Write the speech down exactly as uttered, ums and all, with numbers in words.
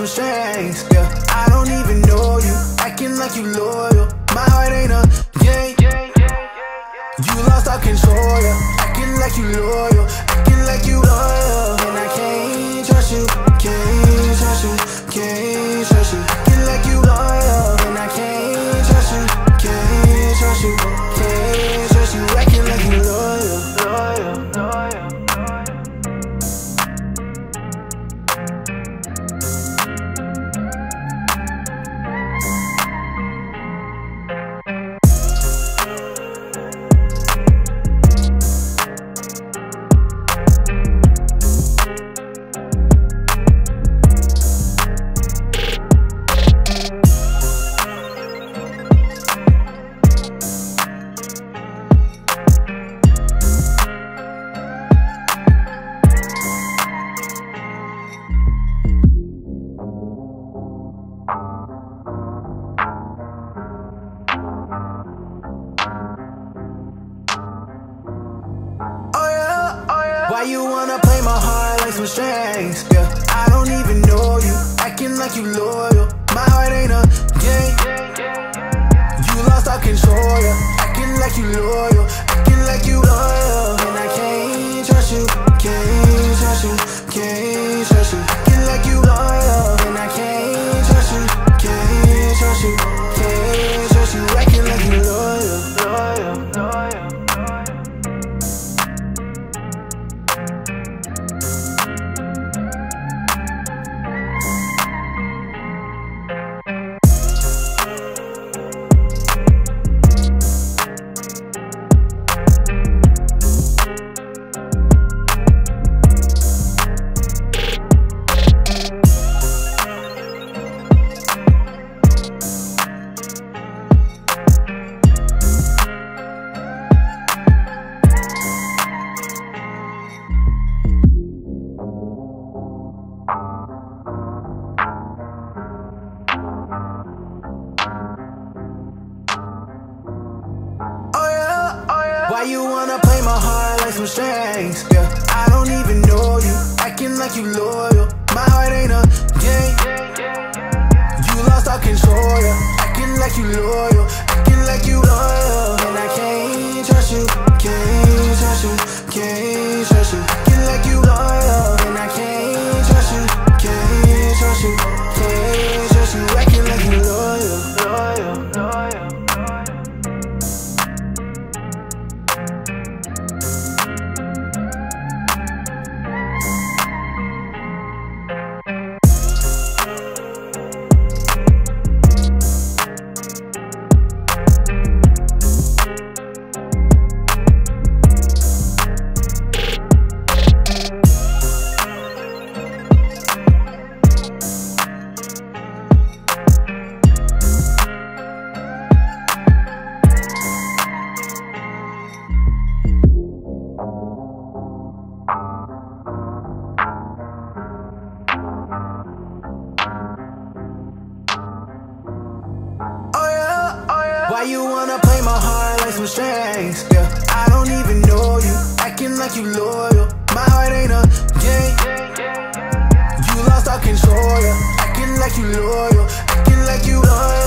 from strings, yeah. I don't even know you, acting like you loyal. My heart ain't a game. You lost all control, yeah. Acting like you loyal, acting like you loyal. And I can't trust you, can't trust you, can't trust you. Acting like you loyal, and I can't trust you, can't trust you, can't trust you. Acting like you loyal, loyal, loyal. Why you wanna play my heart like some strings, yeah. I don't even know you, acting like you loyal. My heart ain't a game. You lost all control, yeah. Acting like you loyal, acting like you loyal. And I can't trust you, can't trust you, can't trust you. Acting like you loyal, and I can't trust you, can't trust you, can't trust you. Acting like you loyal, loyal, loyal. Why you wanna play my heart like some strings, yeah. I don't even know you, acting like you loyal. My heart ain't a game. You lost all control, yeah. Acting like you loyal, acting like you loyal. And I can't trust you, can't trust you, can't trust you. Acting like you loyal, and I can't trust you, can't trust you, can't trust you. Acting like you loyal, loyal, loyal. Why you wanna play my heart like some strings, yeah. I don't even know you, acting like you loyal. My heart ain't a game. You lost all control, yeah. Acting like you loyal, acting like you loyal.